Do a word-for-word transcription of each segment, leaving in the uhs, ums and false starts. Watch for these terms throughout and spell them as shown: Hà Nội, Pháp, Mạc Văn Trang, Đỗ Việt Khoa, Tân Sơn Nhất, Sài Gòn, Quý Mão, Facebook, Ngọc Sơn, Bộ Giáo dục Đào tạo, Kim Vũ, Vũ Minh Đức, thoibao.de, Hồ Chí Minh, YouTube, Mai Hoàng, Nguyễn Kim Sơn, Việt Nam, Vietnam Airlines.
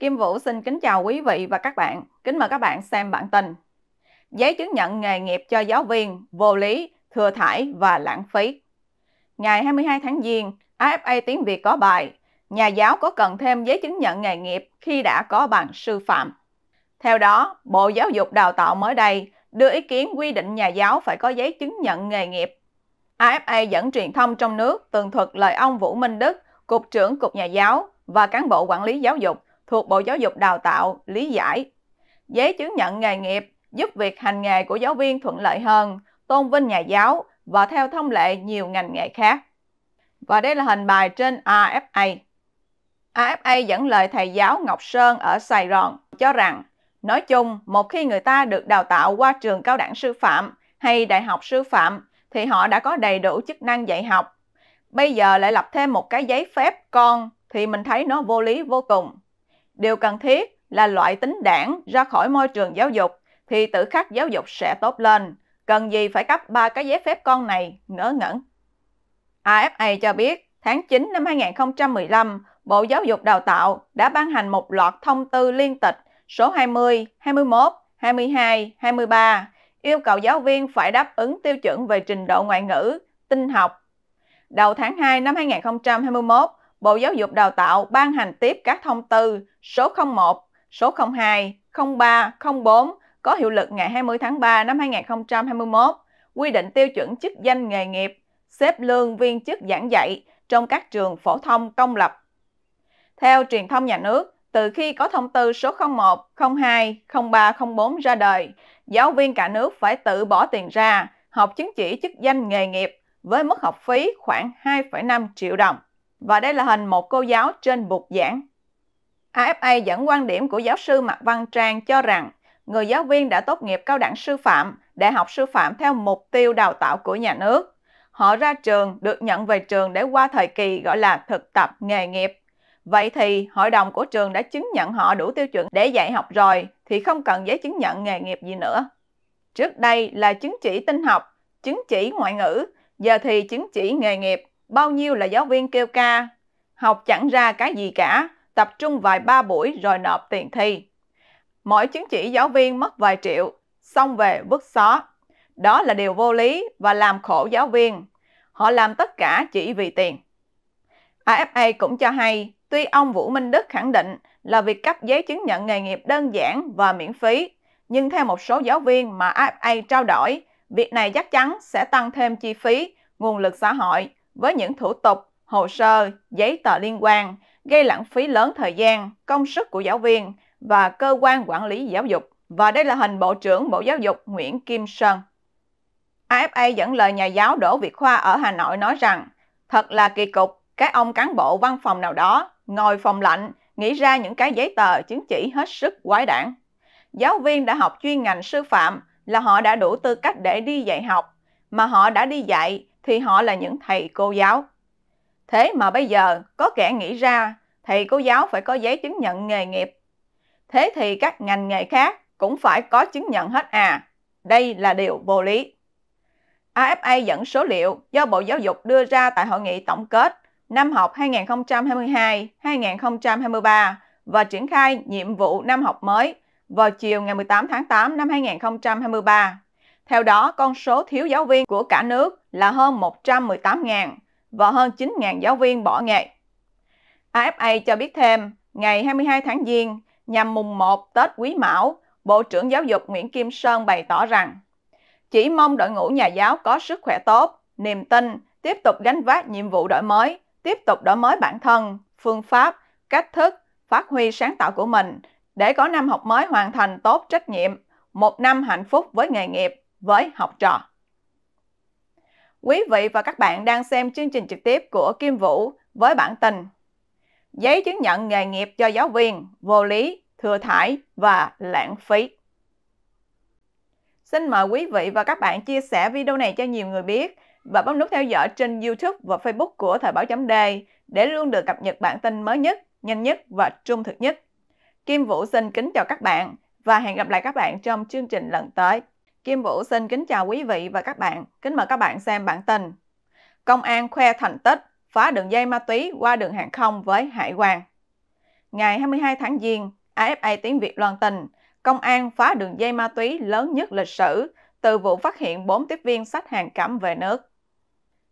Kim Vũ xin kính chào quý vị và các bạn. Kính mời các bạn xem bản tin. Giấy chứng nhận nghề nghiệp cho giáo viên, vô lý, thừa thải và lãng phí. Ngày hai mươi hai tháng Giêng, a ép a Tiếng Việt có bài nhà giáo có cần thêm giấy chứng nhận nghề nghiệp khi đã có bằng sư phạm. Theo đó, Bộ Giáo dục Đào tạo mới đây đưa ý kiến quy định nhà giáo phải có giấy chứng nhận nghề nghiệp. a ép a dẫn truyền thông trong nước tường thuật lời ông Vũ Minh Đức, Cục trưởng Cục Nhà giáo và cán bộ quản lý giáo dục thuộc Bộ Giáo dục Đào tạo lý giải. Giấy chứng nhận nghề nghiệp giúp việc hành nghề của giáo viên thuận lợi hơn, tôn vinh nhà giáo và theo thông lệ nhiều ngành nghề khác. Và đây là hình bài trên a ép a. a ép a dẫn lời thầy giáo Ngọc Sơn ở Sài Gòn cho rằng, nói chung, một khi người ta được đào tạo qua trường cao đẳng sư phạm hay đại học sư phạm, thì họ đã có đầy đủ chức năng dạy học. Bây giờ lại lập thêm một cái giấy phép con thì mình thấy nó vô lý vô cùng. Điều cần thiết là loại tính đảng ra khỏi môi trường giáo dục, thì tự khắc giáo dục sẽ tốt lên. Cần gì phải cấp ba cái giấy phép con này, ngớ ngẩn. a ép a cho biết, tháng chín năm hai nghìn không trăm mười lăm, Bộ Giáo dục Đào tạo đã ban hành một loạt thông tư liên tịch số hai mươi, hai mươi mốt, hai mươi hai, hai mươi ba, yêu cầu giáo viên phải đáp ứng tiêu chuẩn về trình độ ngoại ngữ, tin học. Đầu tháng hai năm hai nghìn không trăm hai mươi mốt, Bộ Giáo dục Đào tạo ban hành tiếp các thông tư số không một, số không hai, không ba, không bốn có hiệu lực ngày hai mươi tháng ba năm hai nghìn không trăm hai mươi mốt, quy định tiêu chuẩn chức danh nghề nghiệp, xếp lương viên chức giảng dạy trong các trường phổ thông công lập. Theo truyền thông nhà nước, từ khi có thông tư số không một, không hai, không ba, không bốn ra đời, giáo viên cả nước phải tự bỏ tiền ra học chứng chỉ chức danh nghề nghiệp với mức học phí khoảng hai phẩy năm triệu đồng. Và đây là hình một cô giáo trên bục giảng. a ép a dẫn quan điểm của giáo sư Mạc Văn Trang cho rằng, người giáo viên đã tốt nghiệp cao đẳng sư phạm, đại học sư phạm theo mục tiêu đào tạo của nhà nước. Họ ra trường, được nhận về trường để qua thời kỳ gọi là thực tập nghề nghiệp. Vậy thì hội đồng của trường đã chứng nhận họ đủ tiêu chuẩn để dạy học rồi, thì không cần giấy chứng nhận nghề nghiệp gì nữa. Trước đây là chứng chỉ tin học, chứng chỉ ngoại ngữ, giờ thì chứng chỉ nghề nghiệp, bao nhiêu là giáo viên kêu ca. Học chẳng ra cái gì cả, tập trung vài ba buổi rồi nộp tiền thi. Mỗi chứng chỉ giáo viên mất vài triệu, xong về vứt xó. Đó là điều vô lý và làm khổ giáo viên. Họ làm tất cả chỉ vì tiền. a ép a cũng cho hay, tuy ông Vũ Minh Đức khẳng định là việc cấp giấy chứng nhận nghề nghiệp đơn giản và miễn phí, nhưng theo một số giáo viên mà a ép a trao đổi, việc này chắc chắn sẽ tăng thêm chi phí, nguồn lực xã hội với những thủ tục, hồ sơ, giấy tờ liên quan, gây lãng phí lớn thời gian, công sức của giáo viên và cơ quan quản lý giáo dục. Và đây là hình Bộ trưởng Bộ Giáo dục Nguyễn Kim Sơn. a ép a dẫn lời nhà giáo Đỗ Việt Khoa ở Hà Nội nói rằng, thật là kỳ cục, các ông cán bộ văn phòng nào đó ngồi phòng lạnh nghĩ ra những cái giấy tờ chứng chỉ hết sức quái đản. Giáo viên đã học chuyên ngành sư phạm là họ đã đủ tư cách để đi dạy học, mà họ đã đi dạy thì họ là những thầy cô giáo. Thế mà bây giờ có kẻ nghĩ ra thầy cô giáo phải có giấy chứng nhận nghề nghiệp. Thế thì các ngành nghề khác cũng phải có chứng nhận hết à. Đây là điều vô lý. a ép a dẫn số liệu do Bộ Giáo dục đưa ra tại hội nghị tổng kết năm học hai nghìn không trăm hai mươi hai hai nghìn không trăm hai mươi ba và triển khai nhiệm vụ năm học mới vào chiều ngày mười tám tháng tám năm hai nghìn không trăm hai mươi ba. Theo đó, con số thiếu giáo viên của cả nước là hơn một trăm mười tám nghìn và hơn chín nghìn giáo viên bỏ nghề. a ép a cho biết thêm, ngày hai mươi hai tháng Giêng, nhằm mùng một Tết Quý Mão, Bộ trưởng Giáo dục Nguyễn Kim Sơn bày tỏ rằng, chỉ mong đội ngũ nhà giáo có sức khỏe tốt, niềm tin, tiếp tục gánh vác nhiệm vụ đổi mới, tiếp tục đổi mới bản thân, phương pháp, cách thức, phát huy sáng tạo của mình để có năm học mới hoàn thành tốt trách nhiệm, một năm hạnh phúc với nghề nghiệp, với học trò. Quý vị và các bạn đang xem chương trình trực tiếp của Kim Vũ với bản tin giấy chứng nhận nghề nghiệp cho giáo viên, vô lý, thừa thải và lãng phí. Xin mời quý vị và các bạn chia sẻ video này cho nhiều người biết và bấm nút theo dõi trên YouTube và Facebook của thoibao chấm de để luôn được cập nhật bản tin mới nhất, nhanh nhất và trung thực nhất. Kim Vũ xin kính chào các bạn và hẹn gặp lại các bạn trong chương trình lần tới. Kim Vũ xin kính chào quý vị và các bạn. Kính mời các bạn xem bản tin. Công an khoe thành tích phá đường dây ma túy qua đường hàng không với hải quan. Ngày hai mươi hai tháng Giêng, a ép a Tiếng Việt loan tin, công an phá đường dây ma túy lớn nhất lịch sử từ vụ phát hiện bốn tiếp viên xách hàng cấm về nước.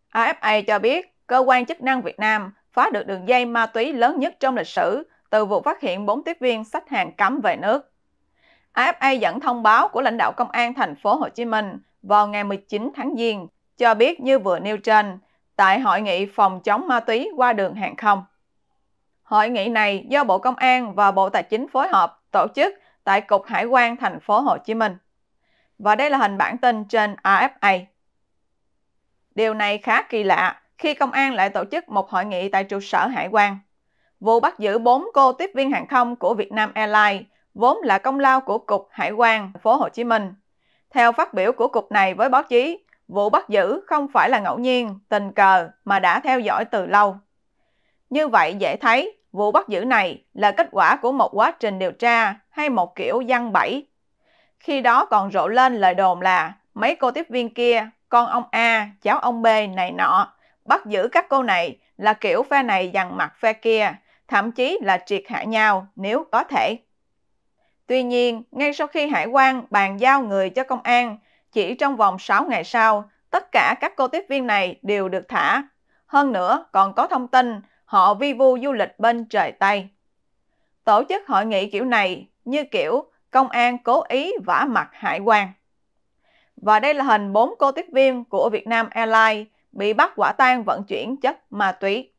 a ép a cho biết, cơ quan chức năng Việt Nam phá được đường dây ma túy lớn nhất trong lịch sử từ vụ phát hiện bốn tiếp viên xách hàng cấm về nước. a ép a dẫn thông báo của lãnh đạo công an thành phố Hồ Chí Minh vào ngày mười chín tháng Giêng cho biết như vừa nêu trên tại hội nghị phòng chống ma túy qua đường hàng không. Hội nghị này do Bộ Công an và Bộ Tài chính phối hợp tổ chức tại Cục Hải quan thành phố Hồ Chí Minh. Và đây là hình bản tin trên a ép a. Điều này khá kỳ lạ khi công an lại tổ chức một hội nghị tại trụ sở hải quan. Vụ bắt giữ bốn cô tiếp viên hàng không của Vietnam Airlines vốn là công lao của Cục Hải quan thành phố Hồ Chí Minh. Theo phát biểu của Cục này với báo chí, vụ bắt giữ không phải là ngẫu nhiên, tình cờ mà đã theo dõi từ lâu. Như vậy dễ thấy, vụ bắt giữ này là kết quả của một quá trình điều tra hay một kiểu giăng bẫy. Khi đó còn rộ lên lời đồn là mấy cô tiếp viên kia, con ông A, cháu ông B này nọ, bắt giữ các cô này là kiểu phe này dằn mặt phe kia, thậm chí là triệt hạ nhau nếu có thể. Tuy nhiên, ngay sau khi hải quan bàn giao người cho công an, chỉ trong vòng sáu ngày sau, tất cả các cô tiếp viên này đều được thả. Hơn nữa, còn có thông tin họ vi vu du lịch bên trời Tây. Tổ chức hội nghị kiểu này như kiểu công an cố ý vả mặt hải quan. Và đây là hình bốn cô tiếp viên của Vietnam Airlines bị bắt quả tang vận chuyển chất ma túy.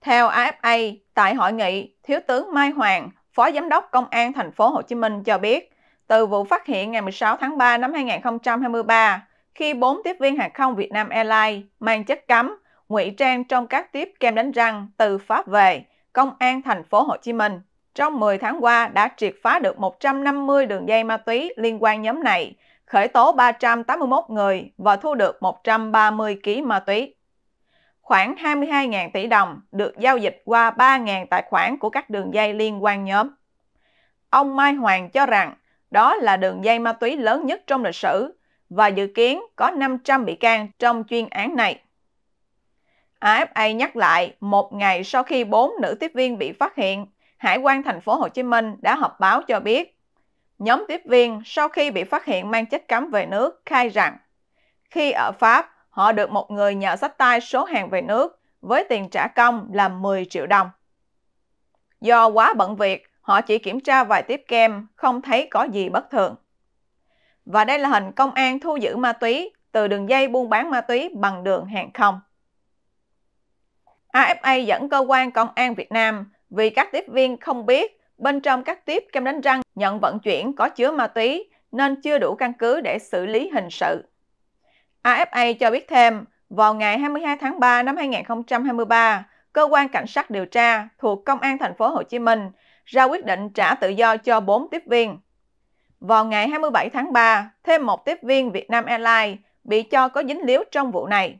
Theo a ép a, tại hội nghị, Thiếu tướng Mai Hoàng, Phó Giám đốc Công an thành phố Hồ Chí Minh cho biết, từ vụ phát hiện ngày mười sáu tháng ba năm hai nghìn không trăm hai mươi ba, khi bốn tiếp viên hàng không Vietnam Airlines mang chất cấm ngụy trang trong các tiếp kem đánh răng từ Pháp về, Công an thành phố Hồ Chí Minh trong mười tháng qua đã triệt phá được một trăm năm mươi đường dây ma túy liên quan nhóm này, khởi tố ba trăm tám mươi mốt người và thu được một trăm ba mươi ki lô gam ma túy. Khoảng hai mươi hai nghìn tỷ đồng được giao dịch qua ba nghìn tài khoản của các đường dây liên quan nhóm. Ông Mai Hoàng cho rằng đó là đường dây ma túy lớn nhất trong lịch sử và dự kiến có năm trăm bị can trong chuyên án này. a ép a nhắc lại, một ngày sau khi bốn nữ tiếp viên bị phát hiện, Hải quan thành phố Hồ Chí Minh đã họp báo cho biết, nhóm tiếp viên sau khi bị phát hiện mang chất cấm về nước khai rằng, khi ở Pháp, họ được một người nhờ xách tay số hàng về nước với tiền trả công là mười triệu đồng. Do quá bận việc, họ chỉ kiểm tra vài tiếp kem, không thấy có gì bất thường. Và đây là hình công an thu giữ ma túy từ đường dây buôn bán ma túy bằng đường hàng không. a ép a dẫn cơ quan công an Việt Nam vì các tiếp viên không biết bên trong các tiếp kem đánh răng nhận vận chuyển có chứa ma túy nên chưa đủ căn cứ để xử lý hình sự. a ép a cho biết thêm, vào ngày hai mươi hai tháng ba năm hai nghìn không trăm hai mươi ba, cơ quan cảnh sát điều tra thuộc Công an thành phố Hồ Chí Minh ra quyết định trả tự do cho bốn tiếp viên. Vào ngày hai mươi bảy tháng ba, thêm một tiếp viên Vietnam Airlines bị cho có dính líu trong vụ này.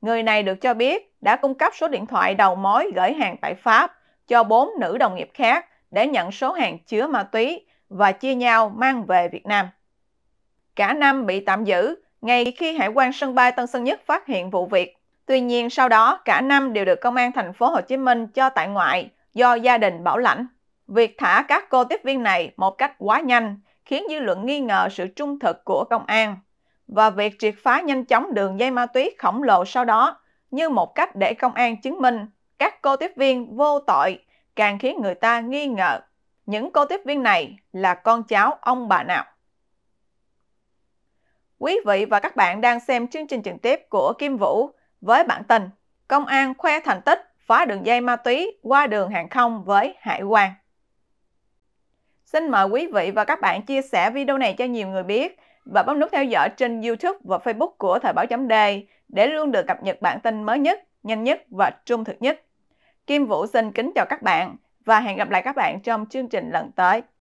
Người này được cho biết đã cung cấp số điện thoại đầu mối gửi hàng tại Pháp cho bốn nữ đồng nghiệp khác để nhận số hàng chứa ma túy và chia nhau mang về Việt Nam. Cả năm bị tạm giữ ngay khi hải quan sân bay Tân Sơn Nhất phát hiện vụ việc. Tuy nhiên sau đó cả năm đều được công an thành phố Hồ Chí Minh cho tại ngoại do gia đình bảo lãnh. Việc thả các cô tiếp viên này một cách quá nhanh khiến dư luận nghi ngờ sự trung thực của công an. Và việc triệt phá nhanh chóng đường dây ma túy khổng lồ sau đó như một cách để công an chứng minh các cô tiếp viên vô tội càng khiến người ta nghi ngờ những cô tiếp viên này là con cháu ông bà nào. Quý vị và các bạn đang xem chương trình trực tiếp của Kim Vũ với bản tin Công an khoe thành tích phá đường dây ma túy qua đường hàng không với hải quan. Xin mời quý vị và các bạn chia sẻ video này cho nhiều người biết và bấm nút theo dõi trên YouTube và Facebook của thoibao chấm de để luôn được cập nhật bản tin mới nhất, nhanh nhất và trung thực nhất. Kim Vũ xin kính chào các bạn và hẹn gặp lại các bạn trong chương trình lần tới.